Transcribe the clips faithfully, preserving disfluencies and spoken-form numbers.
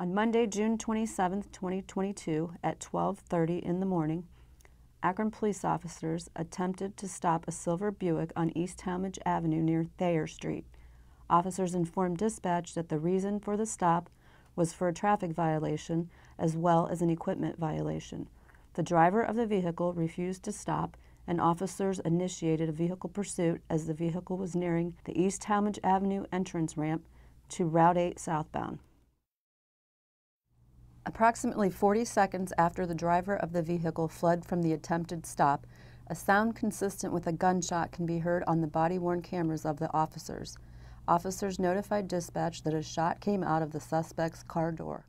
On Monday, June twenty-seventh, twenty twenty-two, at twelve thirty in the morning, Akron police officers attempted to stop a silver Buick on East Talmadge Avenue near Thayer Street. Officers informed dispatch that the reason for the stop was for a traffic violation as well as an equipment violation. The driver of the vehicle refused to stop, and officers initiated a vehicle pursuit as the vehicle was nearing the East Talmadge Avenue entrance ramp to Route eight southbound. Approximately forty seconds after the driver of the vehicle fled from the attempted stop, a sound consistent with a gunshot can be heard on the body-worn cameras of the officers. Officers notified dispatch that a shot came out of the suspect's car door.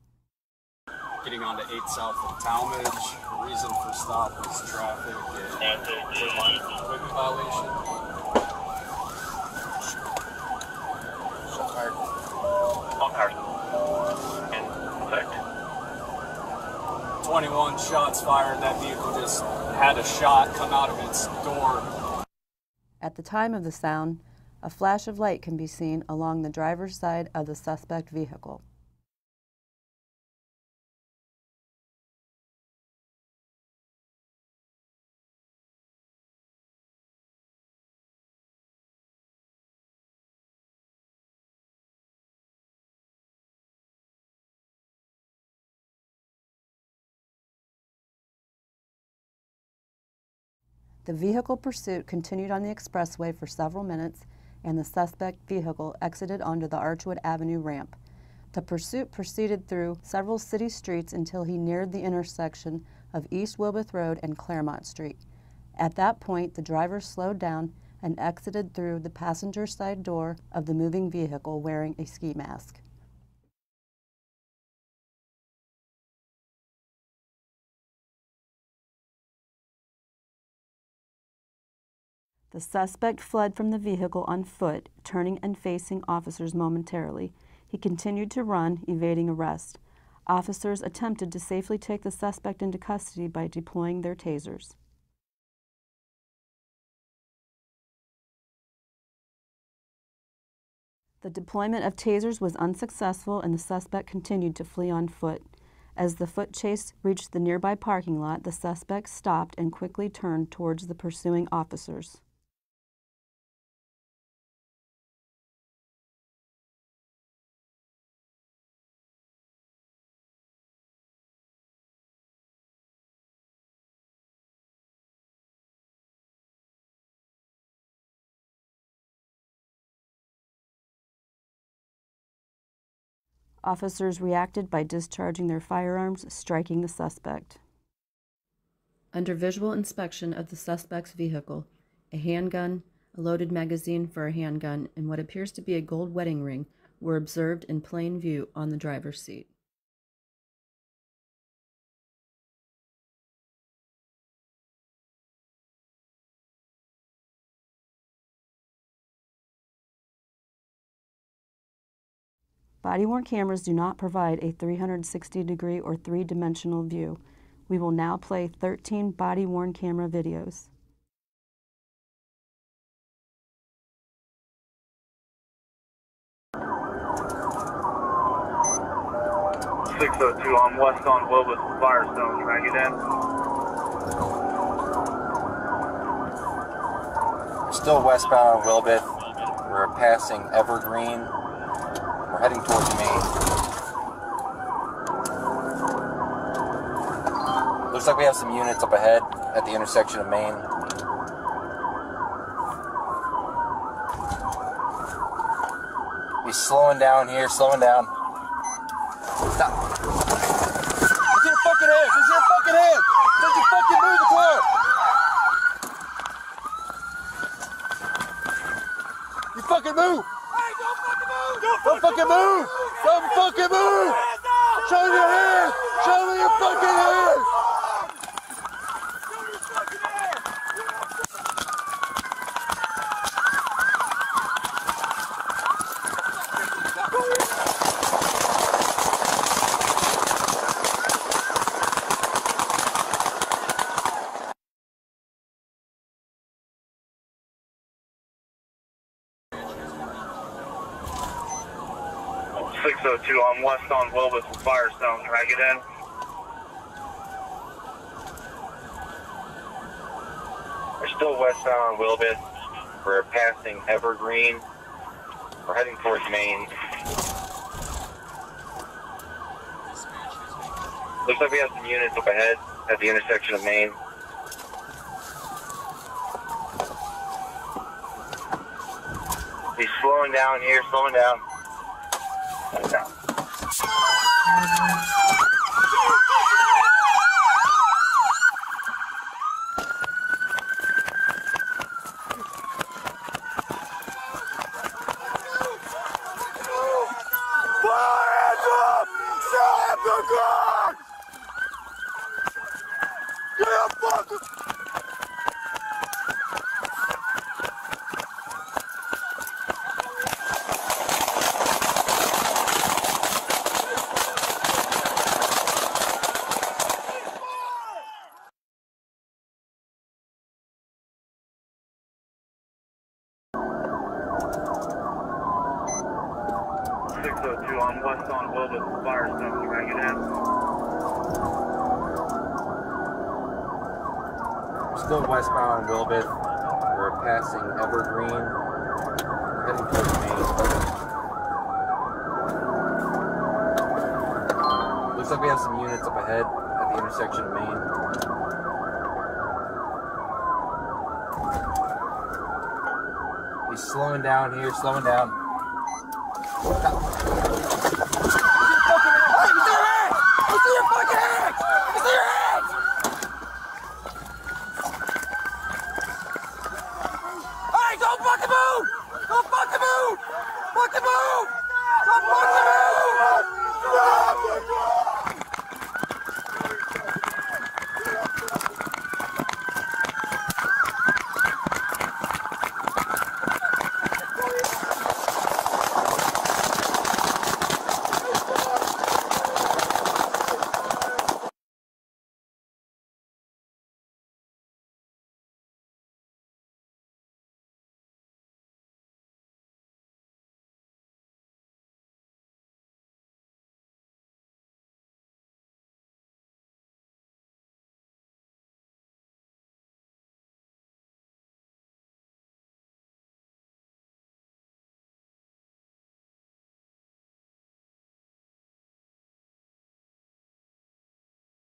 Getting onto eight south of Talmadge, the reason for stop was traffic and equipment violation. twenty-one shots fired. That vehicle just had a shot come out of its door. At the time of the sound, a flash of light can be seen along the driver's side of the suspect vehicle. The vehicle pursuit continued on the expressway for several minutes, and the suspect vehicle exited onto the Archwood Avenue ramp. The pursuit proceeded through several city streets until he neared the intersection of East Wilbeth Road and Claremont Street. At that point, the driver slowed down and exited through the passenger side door of the moving vehicle wearing a ski mask. The suspect fled from the vehicle on foot, turning and facing officers momentarily. He continued to run, evading arrest. Officers attempted to safely take the suspect into custody by deploying their tasers. The deployment of tasers was unsuccessful, and the suspect continued to flee on foot. As the foot chase reached the nearby parking lot, the suspect stopped and quickly turned towards the pursuing officers. Officers reacted by discharging their firearms, striking the suspect. Under visual inspection of the suspect's vehicle, a handgun, a loaded magazine for a handgun, and what appears to be a gold wedding ring were observed in plain view on the driver's seat. Body-worn cameras do not provide a three hundred sixty degree or three-dimensional view. We will now play thirteen body-worn camera videos. six oh two on West on Wilbeth Firestone. Can I get in? Still westbound on Wilbeth. We're passing Evergreen. We're heading towards Maine. Looks like we have some units up ahead at the intersection of Maine. He's slowing down here, slowing down. Stop. It's your fucking hands! It's your fucking hands! Don't you fucking move the car! You fucking move! Don't fucking move! Don't fucking move! Show me your hands! Show me your fucking hands! six oh two, I'm west on Wilbeth with Firestone. Can I get in? We're still westbound on Wilbeth. We're passing Evergreen. We're heading towards Maine. Looks like we have some units up ahead at the intersection of Maine. He's slowing down here, slowing down. Slowing down. I'm west on Wilbeth with Firestone. Can I get in? We're still westbound on Wilbeth. We're passing Evergreen.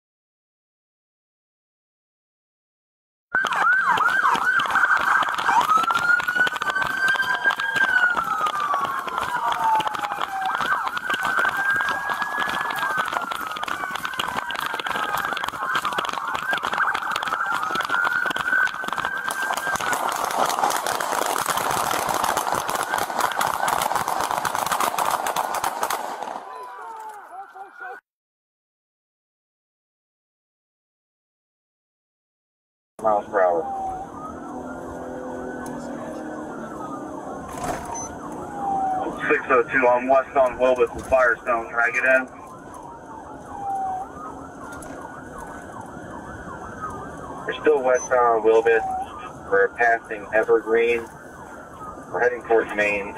We're heading towards Maine. Looks like we have some units up ahead at the intersection of Maine. He's slowing down here, slowing down. Miles per hour. six oh two, I'm west on Wilbeth with Firestone. Can I get in? We're still westbound on Wilbeth. We're passing Evergreen. We're heading towards Maine.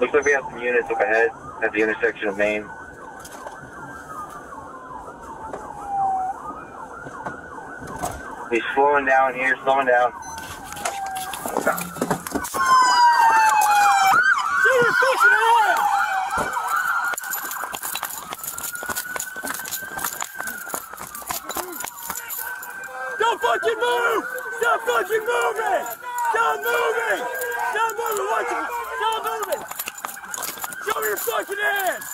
Looks like we have some units up ahead at the intersection of Maine. He's slowing down here, slowing down. Don't fucking move! Stop fucking moving! Stop moving! Stop moving! Watch it! Stop moving! Show me your fucking hands!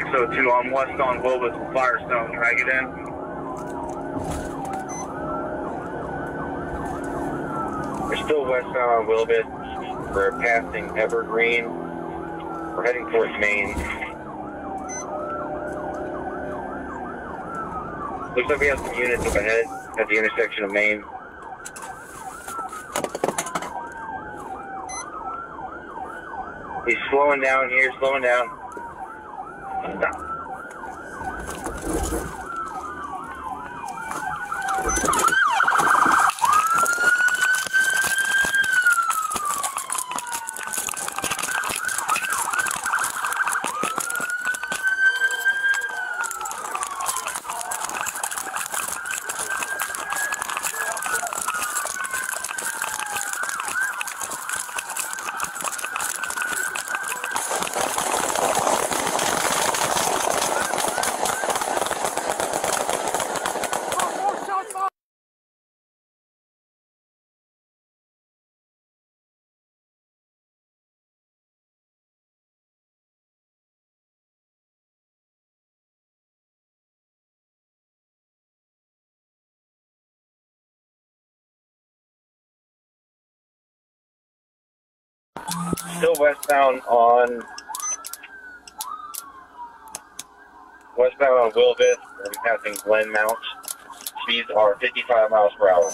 six oh two, I'm west on Wilbeth and Firestone. Can I get in? We're still westbound on Wilbeth. We're passing Evergreen. We're heading towards Maine. Looks like we have some units up ahead at the intersection of Maine. He's slowing down here, slowing down. Stop. Still westbound on westbound on Wilbeth. We're passing Glen Mount. Speeds are fifty-five miles per hour.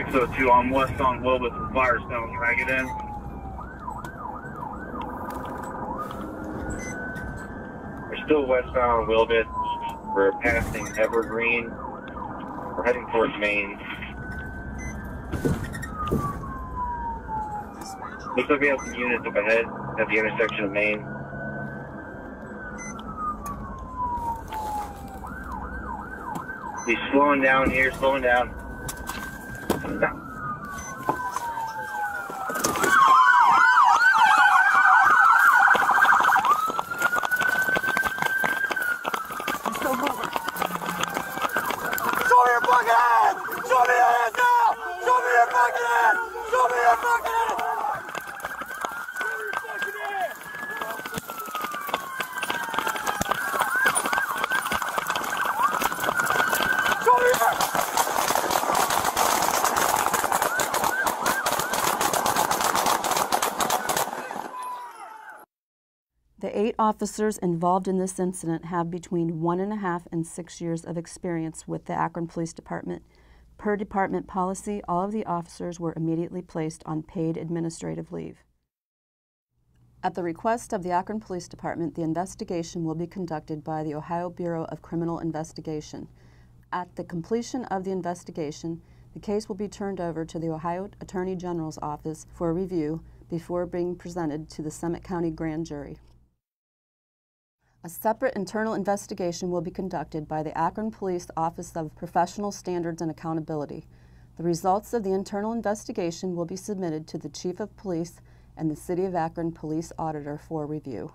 six oh two, I'm west on Wilbeth and Firestone. Can I get in? We're still westbound on Wilbeth. We're passing Evergreen. We're heading towards Maine. Looks like we have some units up ahead at the intersection of Maine. He's slowing down here, slowing down. Stop. He's still moving. Show me your fucking head! Show me your head now! Show me your fucking head! Show me your fucking head! Show me your fucking head! Show me your fucking head! The eight officers involved in this incident have between one and a half and six years of experience with the Akron Police Department, Per department policy, all of the officers were immediately placed on paid administrative leave. At the request of the Akron Police Department, the investigation will be conducted by the Ohio Bureau of Criminal Investigation. At the completion of the investigation, the case will be turned over to the Ohio Attorney General's Office for review before being presented to the Summit County Grand Jury. A separate internal investigation will be conducted by the Akron Police Office of Professional Standards and Accountability. The results of the internal investigation will be submitted to the Chief of Police and the City of Akron Police Auditor for review.